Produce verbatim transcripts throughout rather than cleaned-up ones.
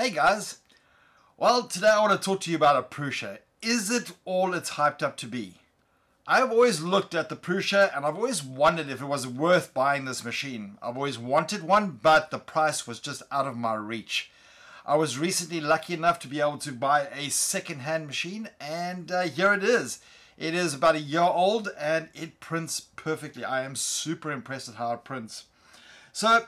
Hey guys, well today I want to talk to you about a Prusa. Is it all it's hyped up to be? I've always looked at the Prusa and I've always wondered if it was worth buying this machine. I've always wanted one, but the price was just out of my reach. I was recently lucky enough to be able to buy a second-hand machine, and uh, here it is. It is about a year old and it prints perfectly. I am super impressed at how it prints. So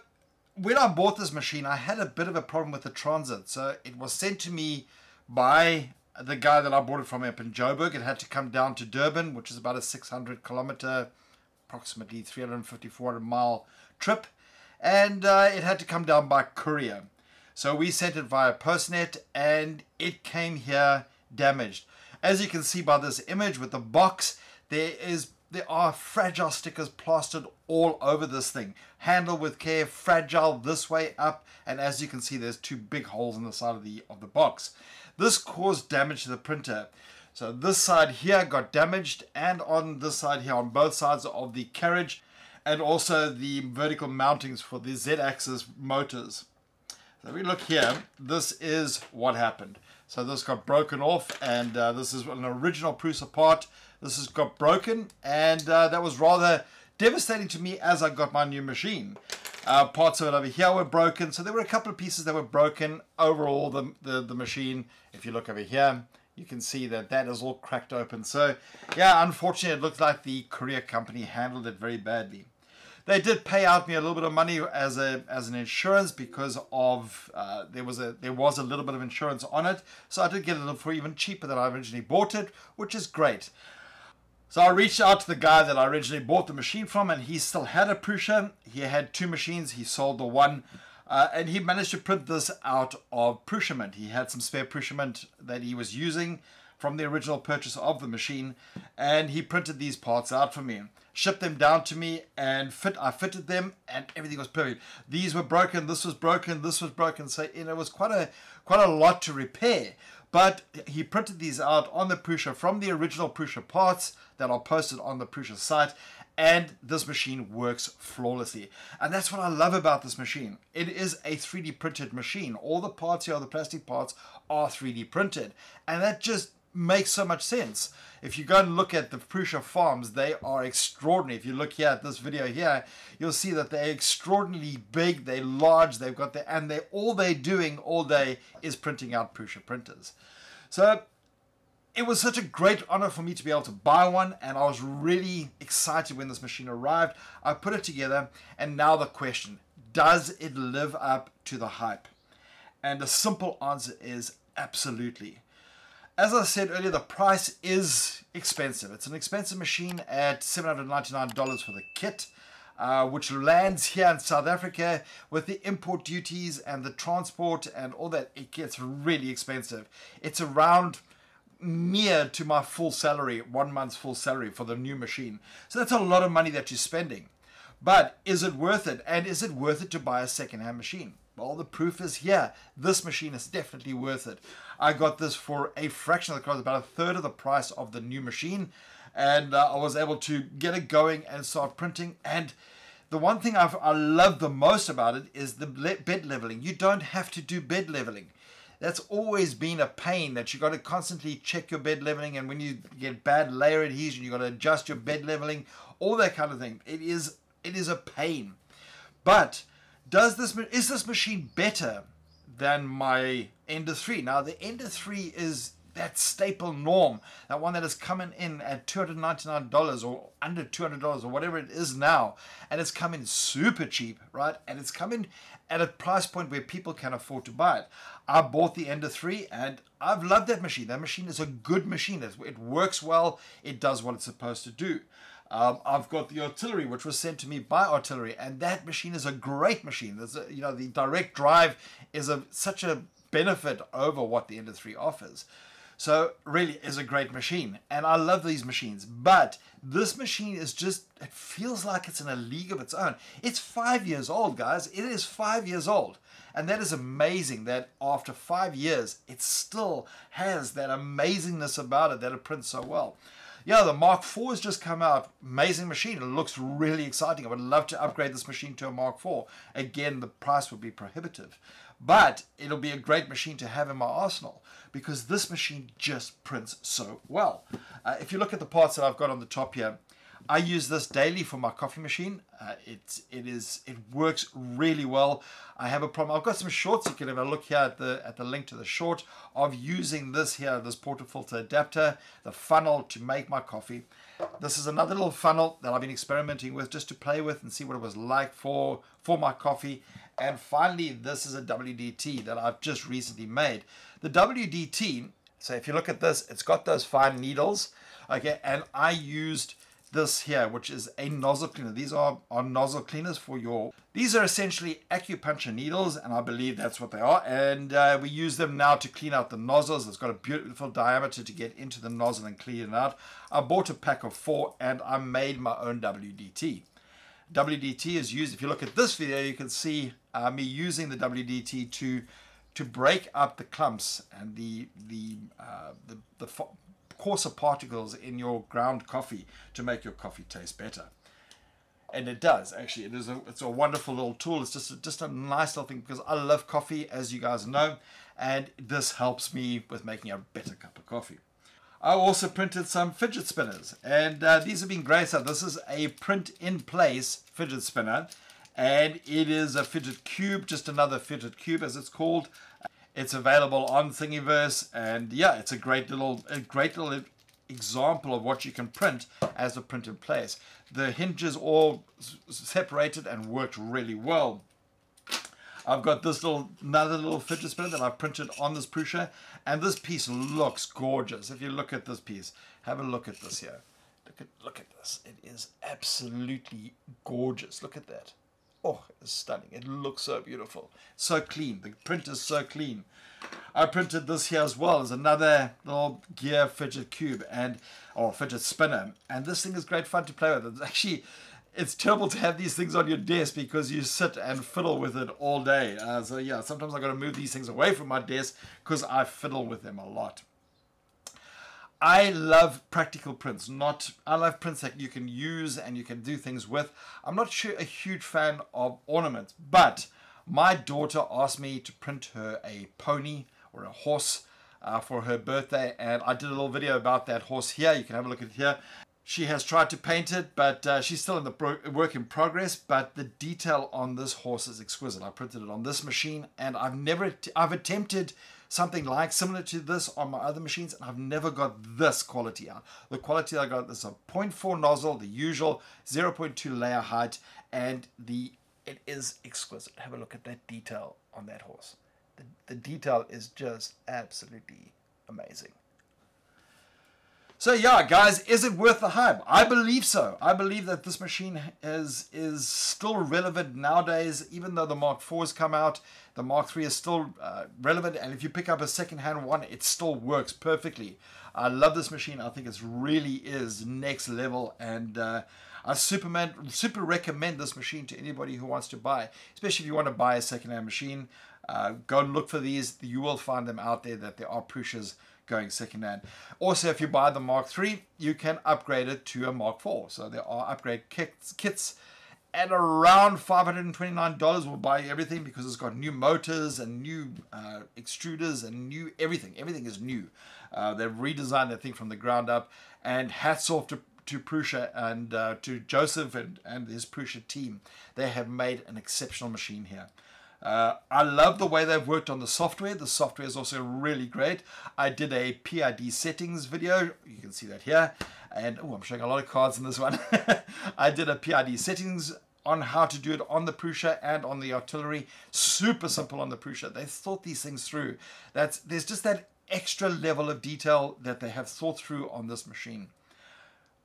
when I bought this machine, I had a bit of a problem with the transit. So it was sent to me by the guy that I bought it from up in Joburg. It had to come down to Durban, which is about a six hundred kilometer, approximately three hundred fifty to four hundred mile trip. And uh, it had to come down by courier. So we sent it via Postnet and it came here damaged. As you can see by this image with the box, there is There are fragile stickers plastered all over this thing. Handle with care, fragile this way up, and as you can see there's two big holes in the side of the of the box. This caused damage to the printer. So this side here got damaged, and on this side here, on both sides of the carriage, and also the vertical mountings for the Z-axis motors. So if we look here, this is what happened. So this got broken off, and uh, this is an original Prusa part. This has got broken, and uh, that was rather devastating to me as I got my new machine. Uh, parts of it over here were broken, so there were a couple of pieces that were broken. Overall, the, the, the machine, if you look over here, you can see that that is all cracked open. So, yeah, unfortunately, it looked like the courier company handled it very badly. They did pay out me a little bit of money as a as an insurance because of uh, there was a there was a little bit of insurance on it, so I did get it for even cheaper than I originally bought it, which is great. So I reached out to the guy that I originally bought the machine from, and he still had a Prusa. He had two machines. He sold the one, uh, and he managed to print this out of Prusament. He had some spare Prusament that he was using from the original purchase of the machine, and he printed these parts out for me, shipped them down to me, and fit I fitted them, and everything was perfect. These were broken, this was broken, this was broken, so you know, it was quite a quite a lot to repair. But he printed these out on the Prusa from the original Prusa parts that are posted on the Prusa site, and this machine works flawlessly. And that's what I love about this machine. It is a three D printed machine. All the parts here, the plastic parts, are three D printed, and that just makes so much sense. If you go and look at the Prusa farms, they are extraordinary. If you look here at this video here, you'll see that they're extraordinarily big, they're large, they've got the and they all they're doing all day is printing out Prusa printers. So it was such a great honor for me to be able to buy one, and I was really excited when this machine arrived. I put it together, and now the question, does it live up to the hype? And the simple answer is absolutely. As I said earlier, the price is expensive. It's an expensive machine at seven hundred ninety-nine dollars for the kit, uh, which lands here in South Africa with the import duties and the transport and all that. It gets really expensive. It's around near to my full salary, one month's full salary for the new machine. So that's a lot of money that you're spending. But is it worth it? And is it worth it to buy a second-hand machine? Well, the proof is here. This machine is definitely worth it. I got this for a fraction of the cost, about a third of the price of the new machine, and uh, I was able to get it going and start printing. And the one thing I've, I love the most about it is the bed leveling. You don't have to do bed leveling. That's always been a pain, that you've got to constantly check your bed leveling, and when you get bad layer adhesion, you've got to adjust your bed leveling, all that kind of thing. It is it is a pain. But Does this is this machine better than my Ender three? Now the Ender three is that staple norm, that one that is coming in at two hundred ninety-nine dollars or under two hundred dollars or whatever it is now, and it's coming super cheap, right? And it's coming at a price point where people can afford to buy it. I bought the Ender three and I've loved that machine. That machine is a good machine. It works well. It does what it's supposed to do. Um, I've got the Artillery, which was sent to me by Artillery, and that machine is a great machine. There's a, you know, the direct drive is a, such a benefit over what the Ender three offers. So really is a great machine, and I love these machines. But this machine is just, it feels like it's in a league of its own. It's five years old, guys. It is five years old. And that is amazing that after five years, it still has that amazingness about it that it prints so well. Yeah, the Mark four has just come out. Amazing machine. It looks really exciting. I would love to upgrade this machine to a Mark four. Again, the price would be prohibitive. But it'll be a great machine to have in my arsenal because this machine just prints so well. Uh, if you look at the parts that I've got on the top here, I use this daily for my coffee machine. Uh, it, it, is, it works really well. I have a problem. I've got some shorts. You can have a look here at the, at the link to the short of using this here, this portafilter adapter, the funnel to make my coffee. This is another little funnel that I've been experimenting with just to play with and see what it was like for, for my coffee. And finally, this is a W D T that I've just recently made. The W D T, so if you look at this, it's got those fine needles. Okay, and I used this here, which is a nozzle cleaner. These are, are nozzle cleaners for your, these are essentially acupuncture needles, and I believe that's what they are. And uh, we use them now to clean out the nozzles. It's got a beautiful diameter to get into the nozzle and clean it out. I bought a pack of four and I made my own W D T. W D T is used, if you look at this video, you can see uh, me using the W D T to to break up the clumps and the, the, uh, the, the coarser particles in your ground coffee to make your coffee taste better. And it does, actually. It is a, it's a wonderful little tool. It's just a, just a nice little thing because I love coffee, as you guys know, and this helps me with making a better cup of coffee. I also printed some fidget spinners, and uh, these have been great. So this is a print-in-place fidget spinner, and it is a fidget cube, just another fidget cube as it's called. It's available on Thingiverse, and yeah, it's a great little, a great little example of what you can print as a print in place. The hinges all separated and worked really well. I've got this little, another little fidget spinner that I've printed on this Prusa, and this piece looks gorgeous. If you look at this piece, have a look at this here. Look at, look at this. It is absolutely gorgeous. Look at that. Oh, it's stunning. It looks so beautiful. So clean. The print is so clean. I printed this here as well as another little gear fidget cube and or fidget spinner. And this thing is great fun to play with. It's actually, it's terrible to have these things on your desk because you sit and fiddle with it all day. Uh, so yeah, sometimes I've got to move these things away from my desk because I fiddle with them a lot. I love practical prints, not, I love prints that you can use and you can do things with. I'm not sure a huge fan of ornaments, but my daughter asked me to print her a pony or a horse uh, for her birthday, and I did a little video about that horse here. You can have a look at it here. She has tried to paint it, but uh, she's still in the pro work in progress, but the detail on this horse is exquisite. I printed it on this machine, and I've never, I've attempted something like similar to this on my other machines, and I've never got this quality out. The quality I got is a point four nozzle, the usual zero point two layer height, and the it is exquisite. Have a look at that detail on that horse. The, the detail is just absolutely amazing. So yeah, guys, is it worth the hype? I believe so. I believe that this machine is is still relevant nowadays, even though the Mark four has come out. The Mark three is still uh, relevant, and if you pick up a second-hand one, it still works perfectly. I love this machine. I think it really is next level, and uh, I super, super recommend this machine to anybody who wants to buy, especially if you want to buy a second-hand machine. Uh, go and look for these. You will find them out there, that there are Prusas going secondhand. Also, if you buy the Mark three, you can upgrade it to a Mark four. So there are upgrade kits, kits at around five hundred twenty-nine dollars will buy you everything because it's got new motors and new uh, extruders and new everything. Everything is new. Uh, they've redesigned that thing from the ground up. And hats off to, to Prusa and uh, to Joseph and, and his Prusa team. They have made an exceptional machine here. Uh, I love the way they've worked on the software. The software is also really great. I did a P I D settings video. You can see that here. And oh, I'm showing a lot of cards in this one. I did a P I D settings on how to do it on the Prusa and on the artillery. Super simple on the Prusa. They thought these things through. That's, there's just that extra level of detail that they have thought through on this machine.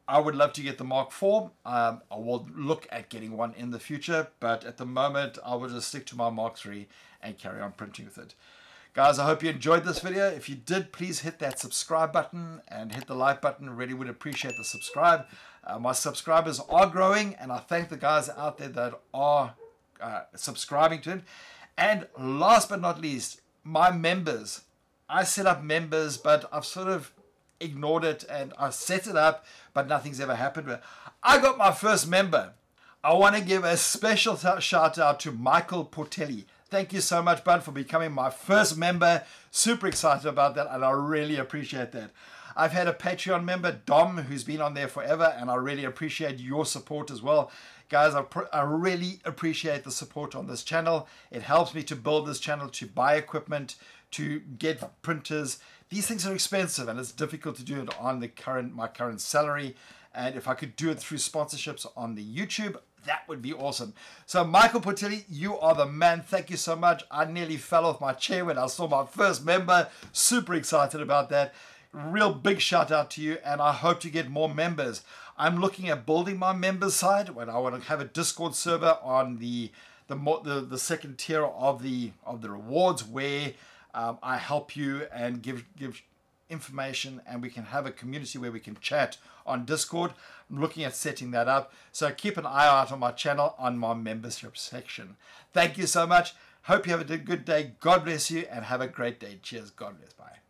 I would love to get the Mark four. Um, I will look at getting one in the future, but at the moment, I will just stick to my Mark three and carry on printing with it. Guys, I hope you enjoyed this video. If you did, please hit that subscribe button and hit the like button. Really would appreciate the subscribe. Uh, my subscribers are growing, and I thank the guys out there that are uh, subscribing to it. And last but not least, my members. I set up members, but I've sort of ignored it, and I set it up, but nothing's ever happened. I got my first member. I want to give a special shout out to Michael Portelli. Thank you so much, Bun, for becoming my first member. Super excited about that, and I really appreciate that. I've had a Patreon member, Dom, who's been on there forever, and I really appreciate your support as well. Guys, I, pr I really appreciate the support on this channel. It helps me to build this channel, to buy equipment, to get printers. These things are expensive, and it's difficult to do it on the current my current salary. And if I could do it through sponsorships on the YouTube, that would be awesome. So Michael Portelli, you are the man. Thank you so much. I nearly fell off my chair when I saw my first member. Super excited about that. Real big shout out to you, and I hope to get more members. I'm looking at building my members side when I want to have a Discord server on the the more the, the second tier of the of the rewards, where um, I help you and give give information, and we can have a community where we can chat on Discord. I'm looking at setting that up, so keep an eye out on my channel on my membership section. Thank you so much. Hope you have a good day. God bless you, and have a great day. Cheers. God bless. Bye.